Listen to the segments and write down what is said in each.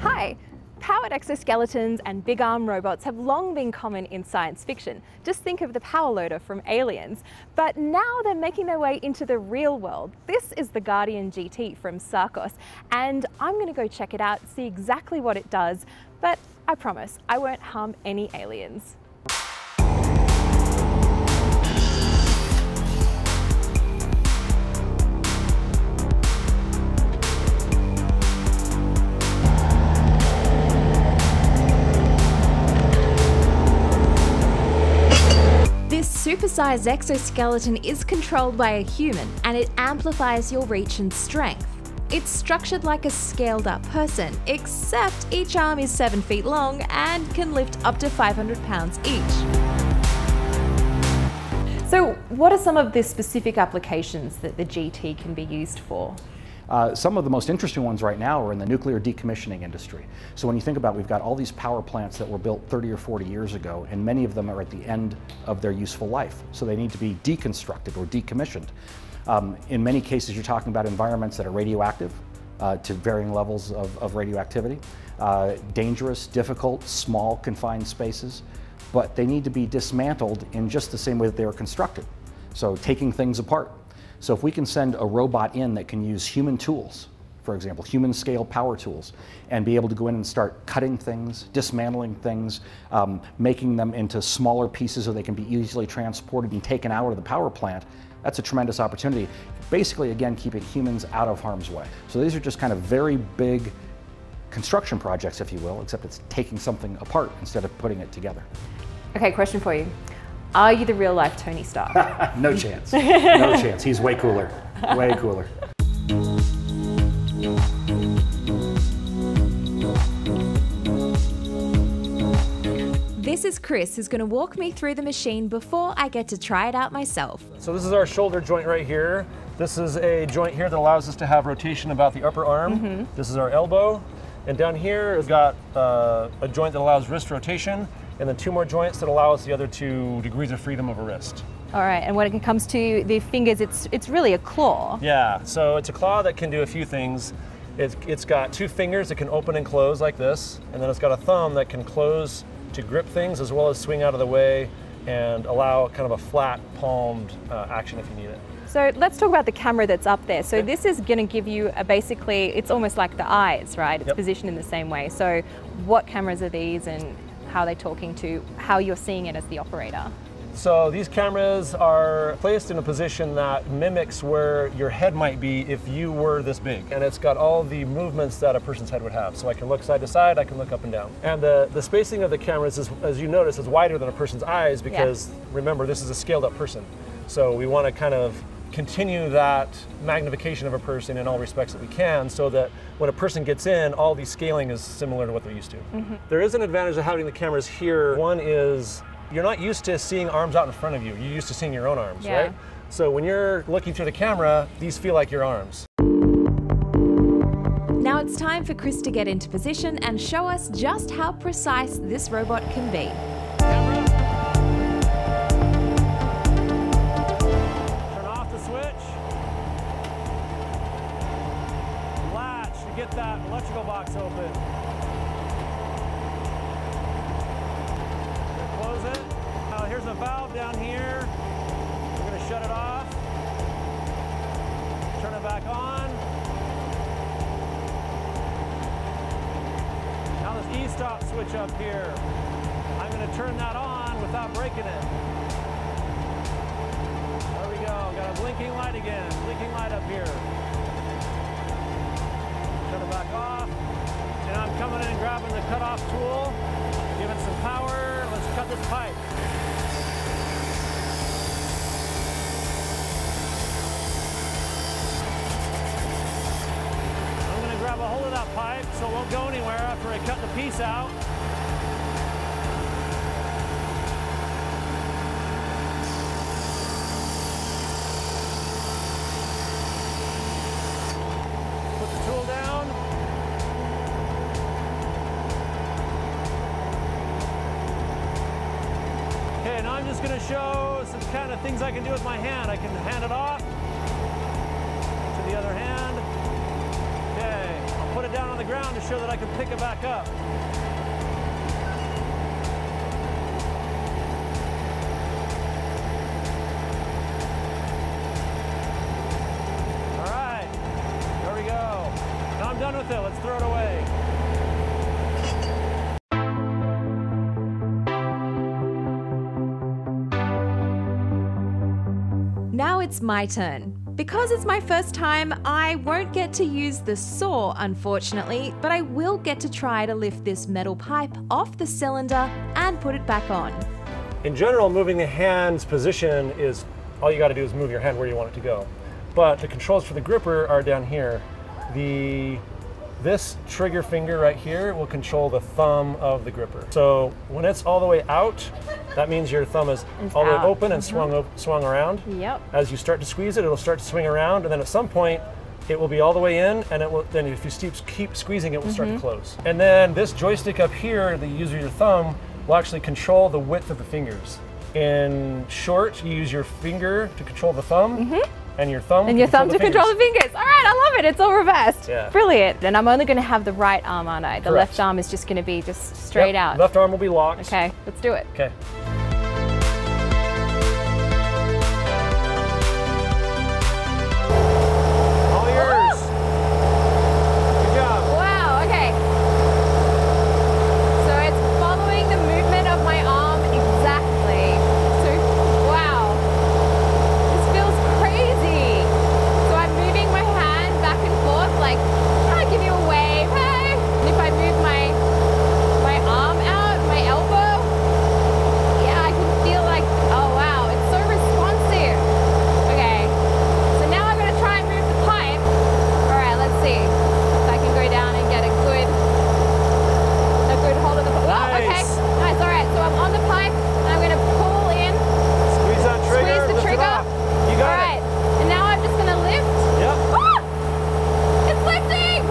Hi! Powered exoskeletons and big arm robots have long been common in science fiction. Just think of the Power Loader from Aliens. But now they're making their way into the real world. This is the Guardian GT from Sarcos, and I'm going to go check it out, see exactly what it does, but I promise I won't harm any aliens. Supersized exoskeleton is controlled by a human, and it amplifies your reach and strength. It's structured like a scaled-up person, except each arm is 7 feet long and can lift up to 500 pounds each. So what are some of the specific applications that the GT can be used for? Some of the most interesting ones right now are in the nuclear decommissioning industry. So when you think about it, we've got all these power plants that were built 30 or 40 years ago, and many of them are at the end of their useful life. So they need to be deconstructed or decommissioned. In many cases, you're talking about environments that are radioactive, to varying levels of radioactivity, dangerous, difficult, small, confined spaces, but they need to be dismantled in just the same way that they were constructed. So taking things apart. So if we can send a robot in that can use human tools, for example, human scale power tools, and be able to go in and start cutting things, dismantling things, making them into smaller pieces so they can be easily transported and taken out of the power plant, that's a tremendous opportunity. Basically, again, keeping humans out of harm's way. So these are just kind of very big construction projects, if you will, except it's taking something apart instead of putting it together. Okay, question for you. Are you the real life Tony Stark? No chance. No chance. He's way cooler. Way cooler. This is Chris, who's going to walk me through the machine before I get to try it out myself. So this is our shoulder joint right here. This is a joint here that allows us to have rotation about the upper arm. Mm-hmm. This is our elbow. And down here we've got a joint that allows wrist rotation, and then 2 more joints that allow us the other 2 degrees of freedom of a wrist. All right, and when it comes to the fingers, it's really a claw. Yeah, so it's a claw that can do a few things. It's got 2 fingers that can open and close like this, and then it's got a thumb that can close to grip things as well as swing out of the way and allow kind of a flat palmed action if you need it. So let's talk about the camera that's up there. So this is going to give you a basically, it's almost like the eyes, right? It's positioned in the same way. So what cameras are these, and how they're talking to, how you're seeing it as the operator? So these cameras are placed in a position that mimics where your head might be if you were this big. And it's got all the movements that a person's head would have. So I can look side to side, I can look up and down. And the spacing of the cameras, is, as you notice, is wider than a person's eyes because, remember, this is a scaled up person. So we want to kind of continue that magnification of a person in all respects that we can, so that when a person gets in, all the scaling is similar to what they're used to. Mm-hmm. There is an advantage of having the cameras here. One is you're not used to seeing arms out in front of you. You're used to seeing your own arms, right? So when you're looking through the camera, these feel like your arms. Now it's time for Chris to get into position and show us just how precise this robot can be. Get that electrical box open. Close it. Now here's a valve down here. We're going to shut it off. Turn it back on. Now this e-stop switch up here. I'm going to turn that on without breaking it. There we go. Got a blinking light again. Blinking light up here. Back off, and I'm coming in and grabbing the cutoff tool, give it some power, let's cut this pipe. I'm going to grab a hold of that pipe so it won't go anywhere after I cut the piece out. Now I'm just going to show some kind of things I can do with my hand. I can hand it off. ground to show that I can pick it back up. All right, there we go. Now I'm done with it, let's throw it away. Now it's my turn. Because it's my first time, I won't get to use the saw, unfortunately, but I will get to try to lift this metal pipe off the cylinder and put it back on. In general, moving the hand's position is, all you gotta do is move your hand where you want it to go. But the controls for the gripper are down here. This trigger finger right here will control the thumb of the gripper. So when it's all the way out, that means your thumb is all the way open and swung around. Yep. As you start to squeeze it, it'll start to swing around, and then at some point, it will be all the way in, and it will, then if you keep squeezing, it will start to close. And then this joystick up here, the use of your thumb, will actually control the width of the fingers. In short, you use your finger to control the thumb, and your thumb to control the fingers. All right, I love it. It's all reversed. Yeah. Brilliant. Then I'm only going to have the right arm, aren't I? The left arm is just going to be just straight out. Left arm will be locked. Okay, let's do it. Okay. All yours. Woo! Good job. Wow, okay. So it's following the movement of my arm exactly. So, wow. This feels crazy. So I'm moving my hand back and forth, like, can I give you a wave, hey? And if I move my arm out, my elbow, yeah, I can feel like, oh wow, it's so responsive. Okay, so now I'm gonna try and move the pipe. All right, let's see if I can go down and get a good hold of the pipe. Nice. Oh, okay, nice, all right, so I'm on the pipe, and I'm gonna pull in. Squeeze that trigger, squeeze the trigger. You got it. All right, and now I'm just gonna lift. Yep. Ah! It's lifting!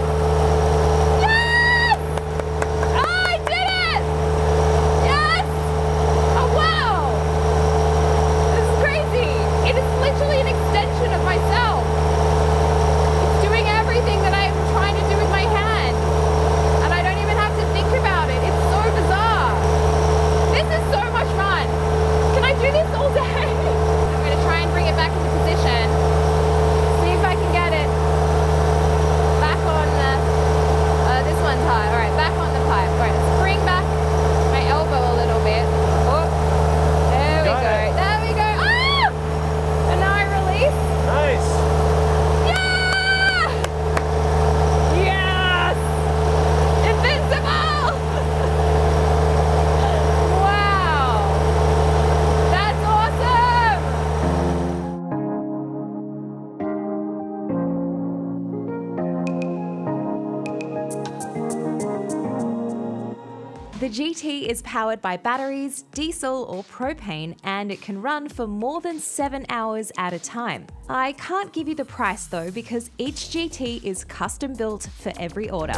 The GT is powered by batteries, diesel or propane, and it can run for more than 7 hours at a time. I can't give you the price though, because each GT is custom built for every order.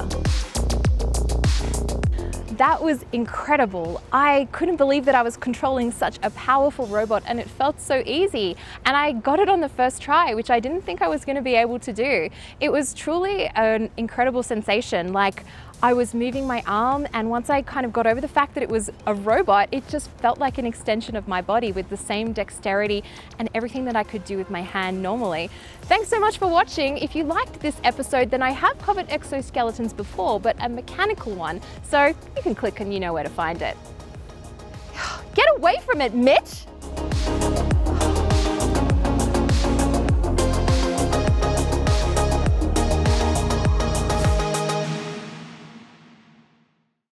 That was incredible. I couldn't believe that I was controlling such a powerful robot, and it felt so easy. And I got it on the first try, which I didn't think I was going to be able to do. It was truly an incredible sensation. Like, I was moving my arm, and once I kind of got over the fact that it was a robot, it just felt like an extension of my body with the same dexterity and everything that I could do with my hand normally. Thanks so much for watching. If you liked this episode, then I have covered exoskeletons before, but a mechanical one, so you can click and you know where to find it. Get away from it, Mitch!